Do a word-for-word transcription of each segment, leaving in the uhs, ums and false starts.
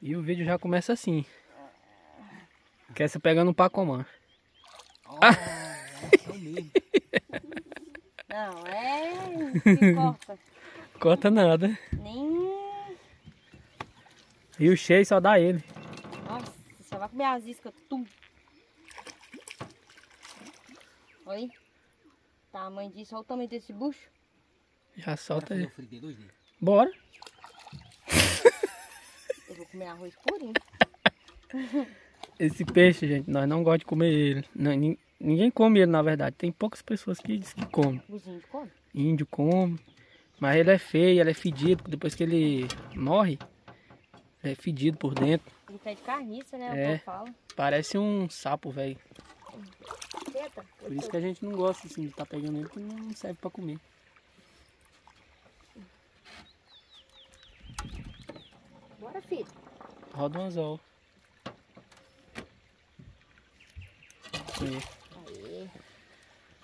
E o vídeo já começa assim. Que é você pegando um pacomã. Oh, ah. É mesmo. Não, é... Se corta. Corta nada. Nem... E o cheio só dá ele. Nossa, só vai comer as iscas. Tum. Olha tamanho disso, olha o tamanho desse bucho. Já solta aí. Bora. Eu vou comer arroz purinho. Esse peixe, gente, nós não gostamos de comer ele. Não, ninguém come ele, na verdade. Tem poucas pessoas que dizem que comem. Os índios comem? Índio come. Mas ele é feio, ele é fedido. Depois que ele morre, ele é fedido por dentro. Ele tá de carniça, né? É, eu falo. Parece um sapo, velho. Por isso que a gente não gosta assim, de estar tá pegando ele, porque não serve para comer. Bora, filho. Roda um anzol. Aê.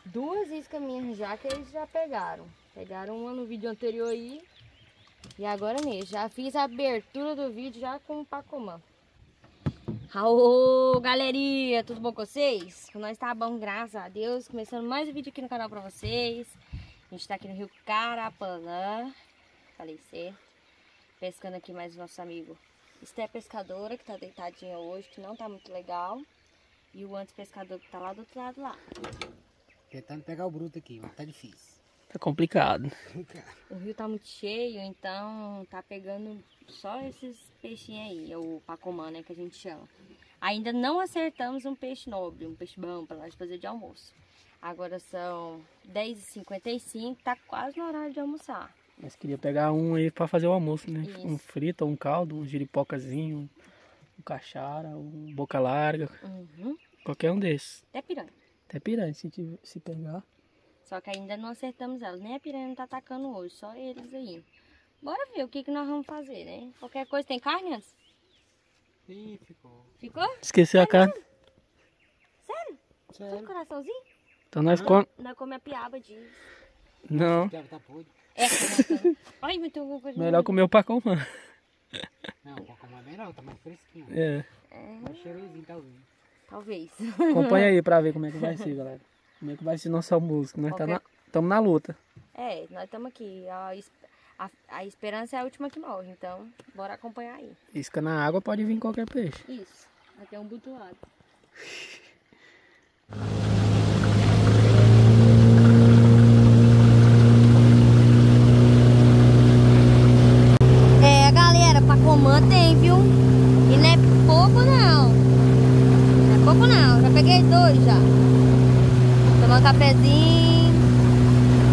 Duas iscas minhas já que eles já pegaram. Pegaram uma no vídeo anterior aí e agora nesse. Já fiz a abertura do vídeo já com o pacomã. Aô, galeria, tudo bom com vocês? Nós tá bom, graças a Deus. Começando mais um vídeo aqui no canal pra vocês. A gente tá aqui no rio Carapanã. Falei certo. Pescando aqui mais o nosso amigo Ester Pescadora, que tá deitadinha hoje, que não tá muito legal. E o antes pescador que tá lá do outro lado lá. Tentando pegar o bruto aqui, mas tá difícil. Tá complicado. O rio tá muito cheio, então tá pegando só esses peixinhos aí, o pacomã, né, que a gente chama. Ainda não acertamos um peixe nobre, um peixe bom pra nós fazer de almoço. Agora são dez e cinquenta e cinco, tá quase no horário de almoçar. Mas queria pegar um aí pra fazer o almoço, né? Isso. Um frito, um caldo, um jiripocazinho, um cachara, um boca larga. Uhum. Qualquer um desses. Até piranha. Até piranha, se, tiver, se pegar. Só que ainda não acertamos elas, nem a piranha não tá atacando hoje, só eles aí. Bora ver o que, que nós vamos fazer, né? Qualquer coisa, tem carne antes? Sim, ficou. Ficou? Esqueceu é a carne. Mesmo? Sério? Sério? Só um coraçãozinho? Então nós comemos... Nós comemos a piaba de... Não. É, ai, mas tem alguma coisa... Melhor comer o pacomã. Não, o pacomã é melhor, tá mais fresquinho. É. É. Mais cheirosinho, talvez. Talvez. Acompanha aí pra ver como é que vai ser, galera. Como é que vai ser nossa música? Nós estamos okay. tá na, na luta. É, nós estamos aqui. A, a, a esperança é a última que morre, então bora acompanhar aí. Isca na água pode vir qualquer peixe. Isso, até um butuado. É, galera, pacomã tem, viu? E não é pouco não. Não é pouco não, já peguei dois já. Um cafezinho,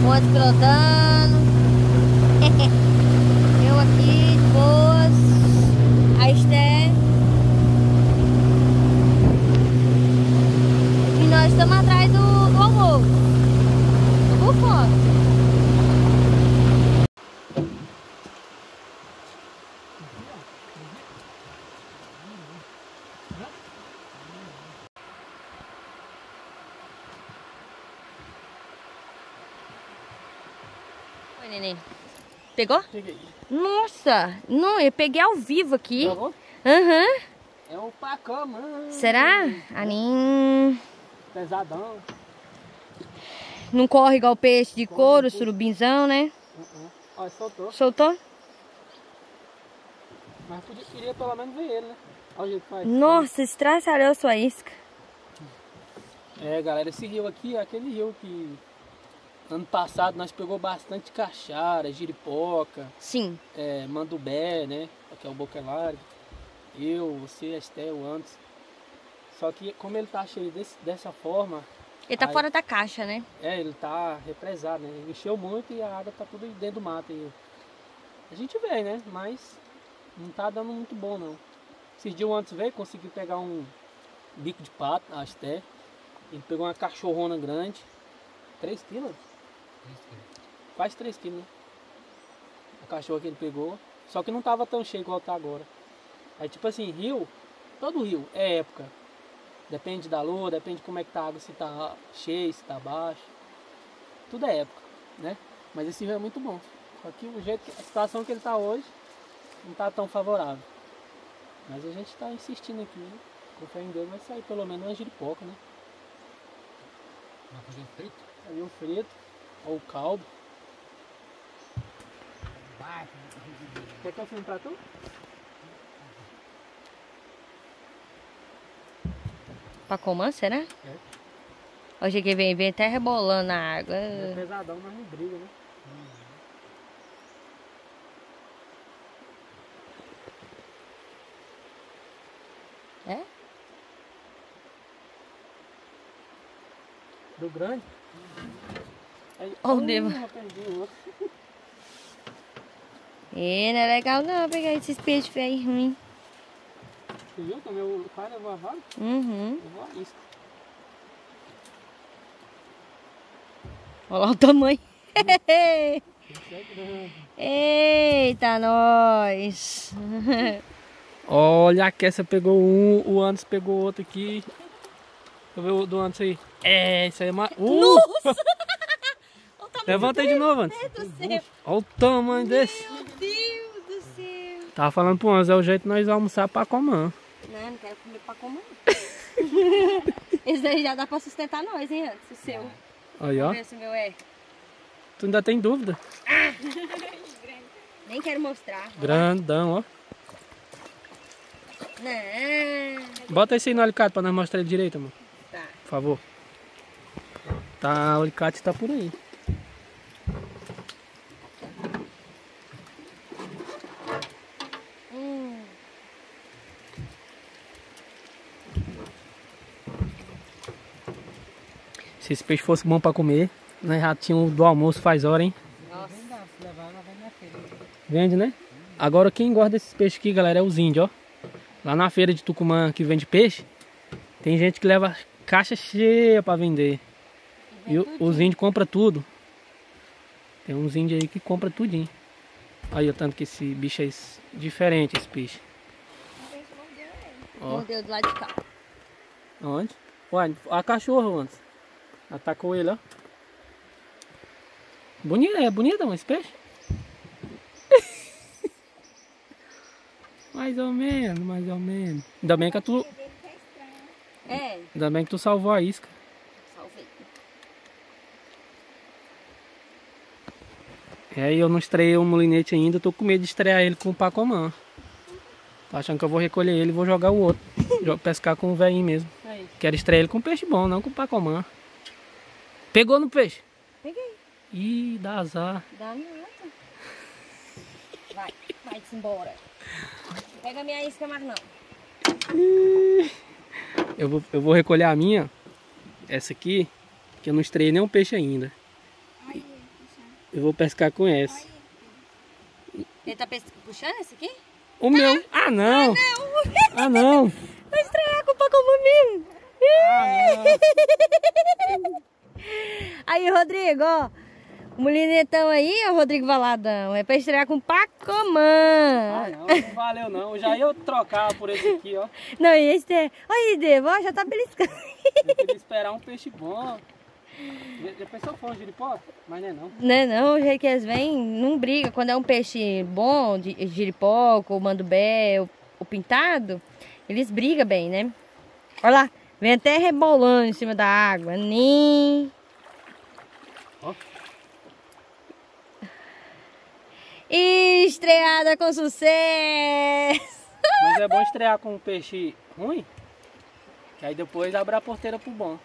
um outro pilotando, eu aqui, depois, a Ester. E nós estamos atrás do, do almoço, do bufão. Neném. Pegou? Peguei. Nossa! Não, eu peguei ao vivo aqui. Aham. Uhum. É o pacomã. Será? Anim. Pesadão. Não corre igual peixe de couro, surubinzão, né? Uh-uh. Ó, soltou. Soltou? Mas podia, queria pelo menos ver ele, né? Olha o jeito que faz. Nossa, estraçalhou sua isca. É, galera, esse rio aqui é aquele rio que... Ano passado nós pegou bastante caixara, jiripoca. Sim. É, mandubé, né? Que é o boca larga. Eu, você, a Ester, o antes. Só que como ele tá cheio desse, dessa forma... Ele tá aí, fora da caixa, né? É, ele tá represado, né? Ele encheu muito e a água tá tudo dentro do mato. Aí. A gente vê, né? Mas não tá dando muito bom, não. Esse dia o antes veio, conseguiu pegar um bico de pato, a Ester. Ele pegou uma cachorrona grande. três quilos? Faz três quilos, né? O cachorro que ele pegou. Só que não tava tão cheio igual tá agora. Aí tipo assim, rio, todo rio é época. Depende da lua, depende como é que tá a água, se tá cheio, se tá baixo. Tudo é época, né? Mas esse rio é muito bom. Só que o jeito, a situação que ele tá hoje não tá tão favorável. Mas a gente está insistindo aqui, né? Com fé em Deus vai sair pelo menos uma giripoca, né? Vai fazer um frito? Aí o frito, ou o caldo. Vai, quer que eu filme pra tu? Pra comer, será? É. Hoje que vem, vem até rebolando na água. É pesadão, mas não briga, né? Uhum. É? Do grande? Olha o oh, devo. E não é legal não pegar esses peixes feios ruins. Você viu como o cara levou a vara? Uhum. Levou a isca. Olha lá o tamanho. Eita, nós. Olha, a Kessa pegou um, o Anderson pegou outro aqui. Deixa eu ver o do Anderson aí. É, isso aí é mais... Uh! Nossa! Levanta aí de novo, Anderson. Olha o tamanho desse. Meu Deus do céu. Tava falando pro Anderson, é o jeito que nós almoçar pra comer. Não, não quero comer pra comer. Esse daí já dá pra sustentar nós, hein, Anderson, o seu. Aí, ó. Esse meu é. Tu ainda tem dúvida? Ah! Nem quero mostrar. Grandão, ó. Não. Bota esse aí no alicate pra nós mostrar ele direito, amor. Tá. Por favor. Tá, o alicate tá por aí. Hum. Se esse peixe fosse bom pra comer, nós já tínhamos do almoço faz hora, hein? Nossa. Vende, né? Agora quem gosta desses peixes aqui, galera, é os índios, ó. Lá na feira de Tucumã que vende peixe, tem gente que leva caixa cheia pra vender. E, e os índios compram tudo. Tem uns índios aí que compram tudinho. Aí, o tanto que esse bicho é diferente, esse peixe. Ó. Mordeu do lado de cá. Onde? Ué, a cachorra, antes. Atacou ele, ó. Bonito, é bonito esse peixe? Mais ou menos, mais ou menos. Ainda bem que tu... É. Ainda bem que tu salvou a isca. Salvei. É, e eu não estreiei o molinete ainda. Tô com medo de estrear ele com o pacomã. Tô achando que eu vou recolher ele e vou jogar o outro. Pescar com o velhinho mesmo. Aí. Quero estrear ele com peixe bom, não com o pacomã. Pegou no peixe? Peguei. Ih, dá azar. Dá nada. Vai, vai-se embora. Pega minha isca, mas não. Eu vou, eu vou recolher a minha. Essa aqui. Que eu não estreiei nenhum peixe ainda. Eu vou pescar com essa. Ele tá puxando esse aqui? O tá. Meu. Ah, não. Ah, não. Ah, não. Vou estrear com o Pacomã mesmo. Ah, aí, Rodrigo, ó. O mulinetão aí é o Rodrigo Valadão. É pra estrear com Pacomã. Ah, não, não valeu não. Já eu trocava por esse aqui, ó. Não, e esse é... Olha, Devo, ó, já tá beliscando. Eu queria esperar um peixe bom. Já pensou for um giripoca? Mas não é não. Não é não, o jeito que eles vêm, não briga. Quando é um peixe bom, de giripoca, o mandubé, o pintado, eles brigam bem, né? Olha lá. Vem até rebolando em cima da água. Nem... Oh. Estreada com sucesso! Mas é bom estrear com um peixe ruim, que aí depois abre a porteira pro bom.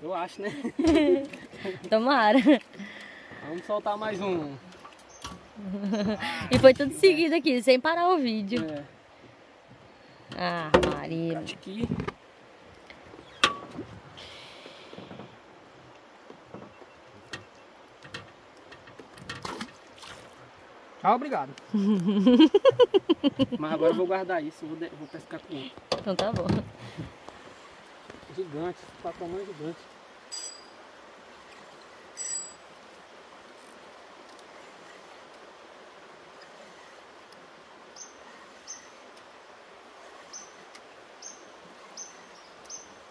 Eu acho, né? Tomara. Vamos soltar mais um. E foi tudo seguido aqui, sem parar o vídeo. É. Ah, Maria. Ah, obrigado. Mas agora eu vou guardar isso, vou, de... vou pescar com ele. Então tá bom. Gigante, tá tamanho gigante.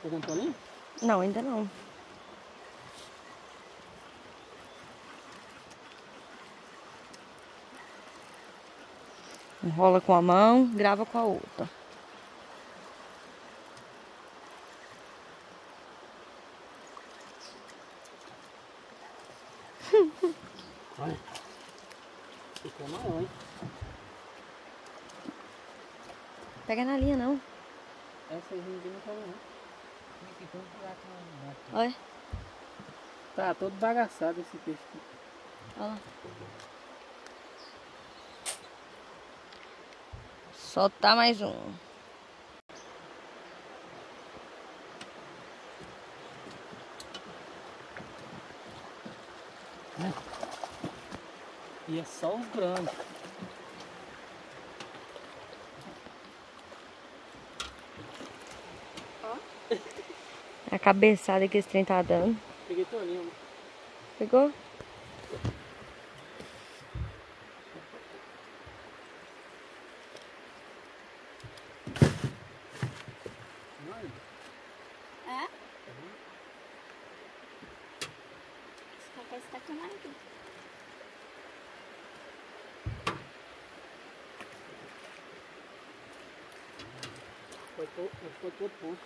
Pegou um tolinho? Não, ainda não. Enrola com a mão, grava com a outra. hein? Pega na linha, não. Essa aí não pega, não. Olha. Tá todo bagaçado esse peixe aqui. Olha lá. Soltar mais um. E é só os grandes. A cabeçada que esse trem tá dando. Peguei toninho. Pegou? Foi todo, foi todo ponto.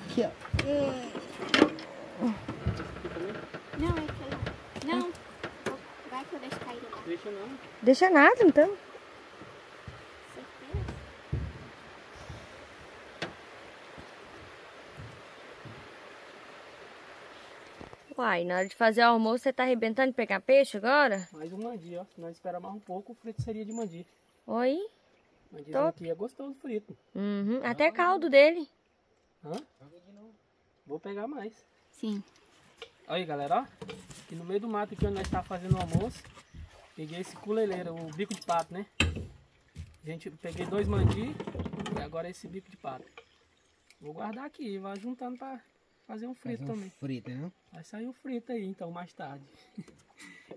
Aqui, ó. Não, é que não. Vai que eu deixo cair. Deixa não. Deixa nada, então. Uai, na hora de fazer o almoço, você tá arrebentando de pegar peixe agora? Mais um mandi, ó. Se nós esperar mais um pouco, o frito seria de mandi. Oi? Mandizinho aqui é gostoso frito. Uhum. Até ah, caldo dele. Hã? Vou pegar mais. Sim. Aí, galera, ó. Aqui no meio do mato aqui onde nós tá fazendo o almoço, peguei esse culeleira, o bico de pato, né? Gente, peguei dois mandi e agora esse bico de pato. Vou guardar aqui e vai juntando pra... fazer um frito fazer um também. Frito, né? Vai sair um frito aí, então, mais tarde.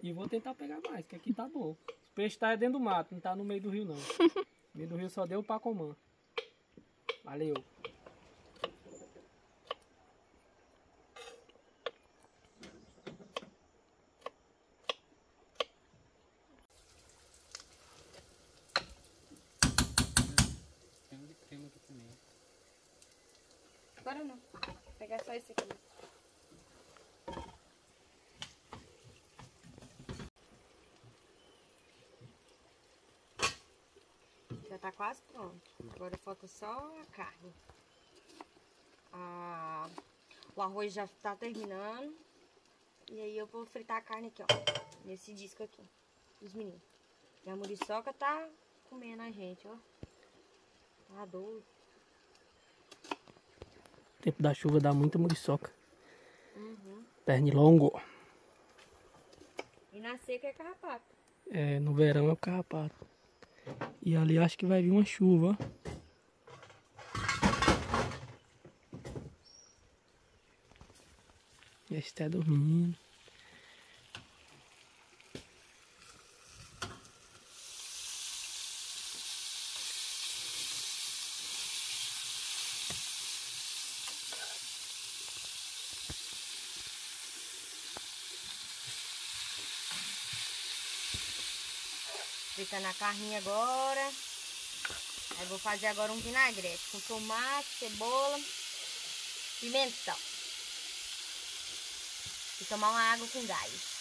E vou tentar pegar mais, que aqui tá bom. O peixe tá dentro do mato, não tá no meio do rio, não. No meio do rio só deu o Pacomã. Valeu. Tem de creme aqui também. Agora não. Vou pegar só esse aqui. Já tá quase pronto. Agora falta só a carne. Ah, o arroz já tá terminando. E aí eu vou fritar a carne aqui, ó. Nesse disco aqui. Os meninos. E a muriçoca tá comendo a gente, ó. Tá doido. Tempo da chuva dá muita muriçoca. Uhum. Pernilongo. E na seca é carrapato. É, no verão é o carrapato. E ali acho que vai vir uma chuva. E a Ester dormindo. Fritando a carninha agora. Aí vou fazer agora um vinagrete com tomate, cebola, pimentão. E tomar uma água com gás.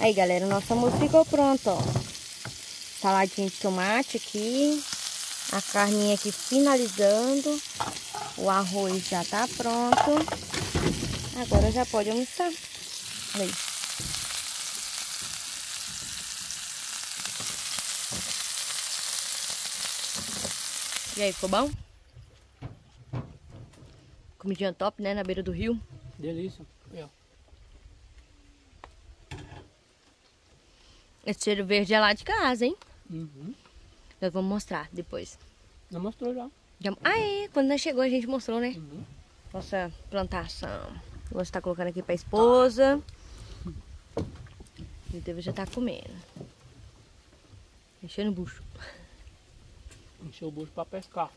Aí, galera, nosso almoço ficou pronto, ó. Saladinha de tomate aqui. A carninha aqui finalizando. O arroz já tá pronto. Agora já pode almoçar. Aí. E aí, ficou bom? Comidinha top, né? Na beira do rio. Delícia. É. Esse cheiro verde é lá de casa, hein? Uhum. Nós vamos mostrar depois. Já mostrou já. já... Ah, é. Quando nós chegou a gente mostrou, né? Uhum. Nossa plantação. Você tá colocando aqui pra esposa. E o Deus já tá comendo. Enchendo o bucho. encher o bucho para pescar.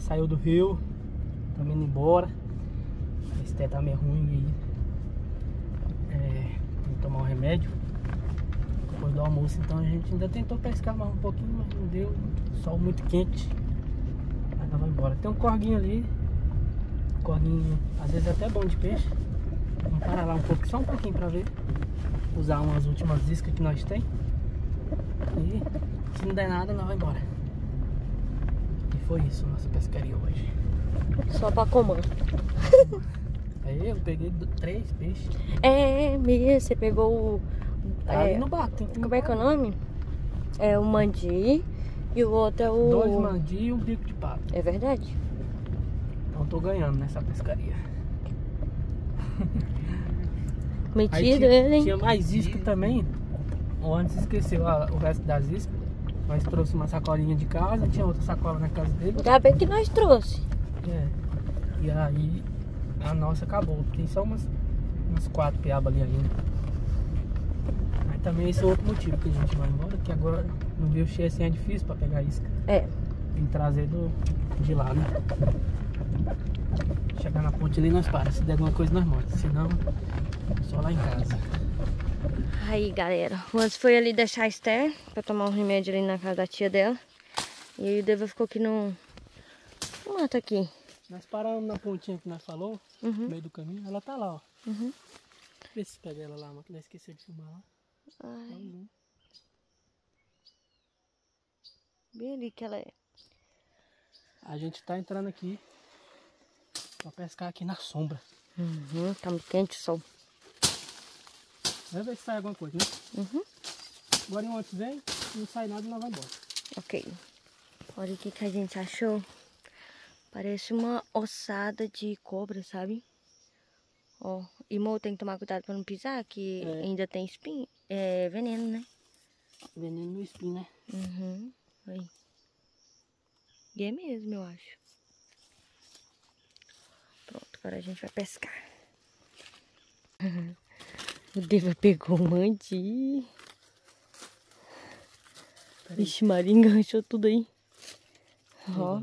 Saiu do rio, estamos indo embora. A Ester tá meio ruim e é, vou tomar um remédio. Depois do almoço, então a gente ainda tentou pescar mais um pouquinho, mas não deu. Sol muito quente. Mas nós vamos embora. Tem um corguinho ali. Corguinho, às vezes é até bom de peixe. Vamos parar lá um pouco, só um pouquinho pra ver. Usar umas últimas iscas que nós tem. E se não der nada, nós vamos embora. Foi isso, nossa pescaria hoje. Só pra comando. Aí eu peguei três peixes. É, mesmo, você pegou tá é, ali no barco, tem que Como é que é o nome? É o mandi e o outro é o... Dois mandi e um bico de pato. É verdade. Então tô ganhando nessa pescaria. Metido tinha, ele, hein? Tinha mais isca também. Ou antes esqueceu a, o resto das iscas. Nós trouxe uma sacolinha de casa, tinha outra sacola na casa dele. Ainda bem que nós trouxe. É. E aí a nossa acabou. Tem só umas, umas quatro piabas ali ainda. Mas também esse é outro motivo que a gente vai embora, que agora no rio cheio assim é difícil pra pegar isca. É. Tem que trazer do, de lá, né? Chegar na ponte ali nós paramos. Se der alguma coisa nós mortos. Se não, só lá em casa. Aí galera, o Antes foi ali deixar a Ester pra tomar um remédio ali na casa da tia dela. E aí o Deva ficou aqui no mato aqui. Nós paramos na pontinha que nós falou, uhum. No meio do caminho, ela tá lá, ó. Uhum. Vê se pega ela lá, mano, que nós esquecemos de filmar lá. Ai. Uhum. Bem ali que ela é. A gente tá entrando aqui pra pescar aqui na sombra. Uhum, tá muito quente o sol. Vai ver se sai alguma coisa, né? Uhum. Agora em antes vem, não sai nada e nós vamos embora. Ok. Olha o que, que a gente achou. Parece uma ossada de cobra, sabe? Ó, e mo, tem que tomar cuidado pra não pisar, que é. Ainda tem espinho. É veneno, né? Veneno no espinho, né? Uhum. Aí. E é mesmo, eu acho. Pronto, agora a gente vai pescar. Uhum. O Deva pegou o mandi. Vixe, Maria enganchou tudo aí. Ó.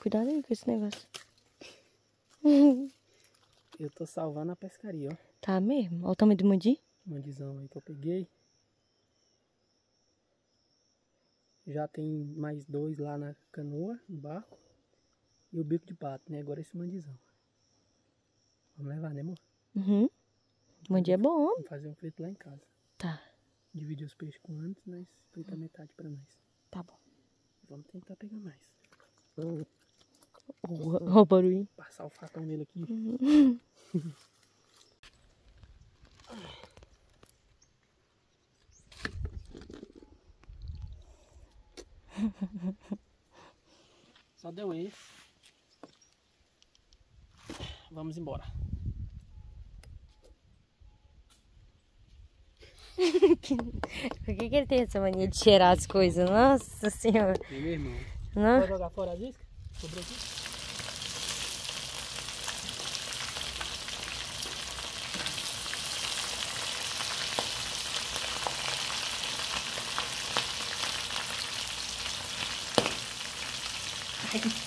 Cuidado aí com esse negócio. Eu tô salvando a pescaria, ó. Tá mesmo? Olha o tamanho do mandi. Mandizão aí que eu peguei. Já tem mais dois lá na canoa, no barco. E o bico de pato, né? Agora esse mandizão. Vamos levar, né, amor? Uhum. Mandi é bom. Vamos fazer um frito lá em casa. Tá. Dividir os peixes com antes, mas frita metade pra nós. Tá bom. Vamos tentar pegar mais. Olha o barulho. Passar o facão nele aqui. Uhum. Só deu esse. Vamos embora. Por que, que ele tem essa mania de cheirar as coisas? Nossa senhora. E meu irmão. Não? Pode jogar fora as iscas? Sobrou aqui? Ai.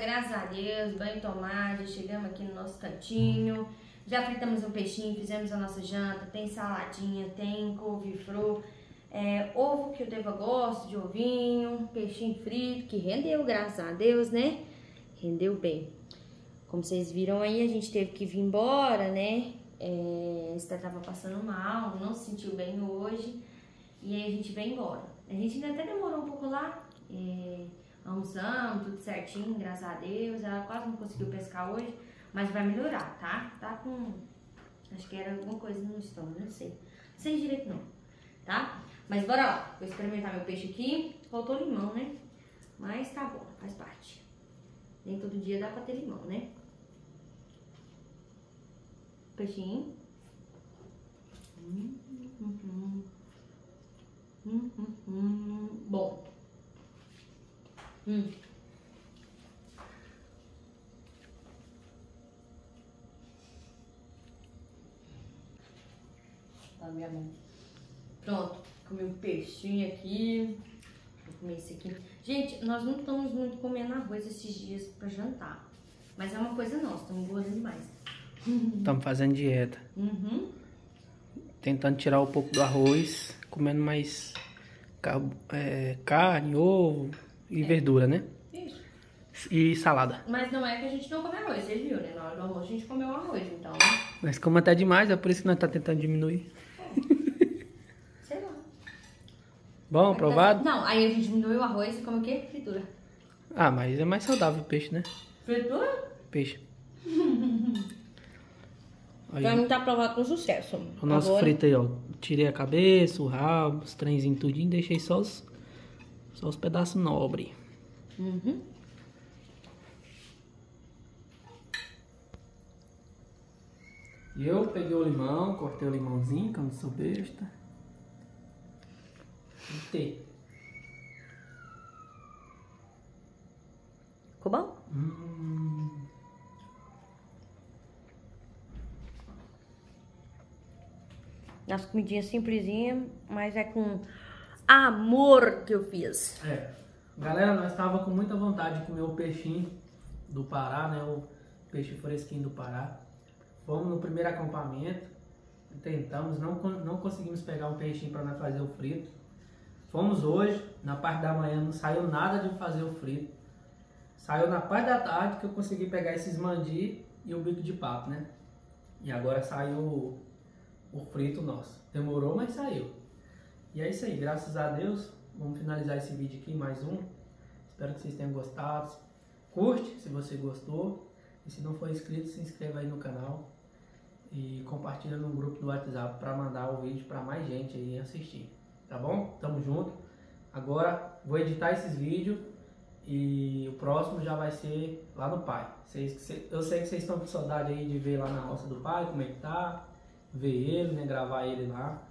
Graças a Deus, banho tomado, chegamos aqui no nosso cantinho, já fritamos um peixinho, fizemos a nossa janta, tem saladinha, tem couve-flor, é, ovo que o Deva gosta, de ovinho, peixinho frito, que rendeu, graças a Deus, né? Rendeu bem. Como vocês viram aí, a gente teve que vir embora, né? É, a Ester tava passando mal, não se sentiu bem hoje, e aí a gente veio embora. A gente ainda até demorou um pouco lá, é... almoçamos, tudo certinho, graças a Deus. Ela quase não conseguiu pescar hoje, mas vai melhorar, tá? Tá com Acho que era alguma coisa no estômago, não sei. Não sei direito não, tá? Mas bora lá. Vou experimentar meu peixe aqui. Faltou limão, né? Mas tá bom, faz parte. Nem todo dia dá pra ter limão, né? Peixinho. Hum, hum, hum. Hum, hum, hum. Bom. Hum. Tá, minha mão. Pronto. Comi um peixinho aqui. Vou comer esse aqui. Gente, nós não estamos muito comendo arroz esses dias pra jantar. Mas é uma coisa nossa, estamos engordando demais. Estamos fazendo dieta. Uhum. Tentando tirar um pouco do arroz, comendo mais é, carne, ovo e é. verdura, né? Isso. E salada. Mas não é que a gente não come arroz, vocês viram, né? Na hora do almoço a gente comeu arroz, então. Mas como até demais, é por isso que nós estamos tá tentando diminuir. É. Sei lá. Bom, aprovado? Não, aí a gente diminui o arroz e come o quê? Fritura. Ah, mas é mais saudável o peixe, né? Fritura? Peixe. Aí. Pra mim tá aprovado com sucesso. O nosso Agora... frito aí, ó. Tirei a cabeça, o rabo, os trenzinhos tudinho. Deixei só os, só os pedaços nobres. Uhum. E eu peguei o limão, cortei o limãozinho, que eu não sou besta. Cortei. Ficou bom? Hum. As comidinhas simplesinhas, mas é com amor que eu fiz. É. Galera, nós estávamos com muita vontade de comer o peixinho do Pará, né? O peixe fresquinho do Pará. Fomos no primeiro acampamento, tentamos, não, não conseguimos pegar um peixinho para nós fazer o frito. Fomos hoje, na parte da manhã, não saiu nada de fazer o frito. Saiu na parte da tarde que eu consegui pegar esses mandi e o bico de papo, né? E agora saiu... o frito nosso. Demorou, mas saiu. E é isso aí, graças a Deus. Vamos finalizar esse vídeo aqui, mais um. Espero que vocês tenham gostado. Curte se você gostou. E se não for inscrito, se inscreva aí no canal. E compartilha no grupo do WhatsApp para mandar o vídeo para mais gente aí assistir. Tá bom? Tamo junto. Agora vou editar esses vídeos. E o próximo já vai ser lá no pai. Eu sei que vocês estão com saudade aí de ver lá na roça do pai, como é que tá. Ver ele, né? Gravar ele lá.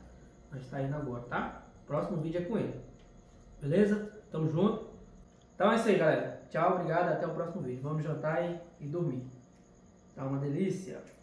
Mas tá indo agora, tá? Próximo vídeo é com ele. Beleza? Tamo junto. Então é isso aí, galera. Tchau, obrigado. Até o próximo vídeo. Vamos jantar e, e dormir. Tá uma delícia.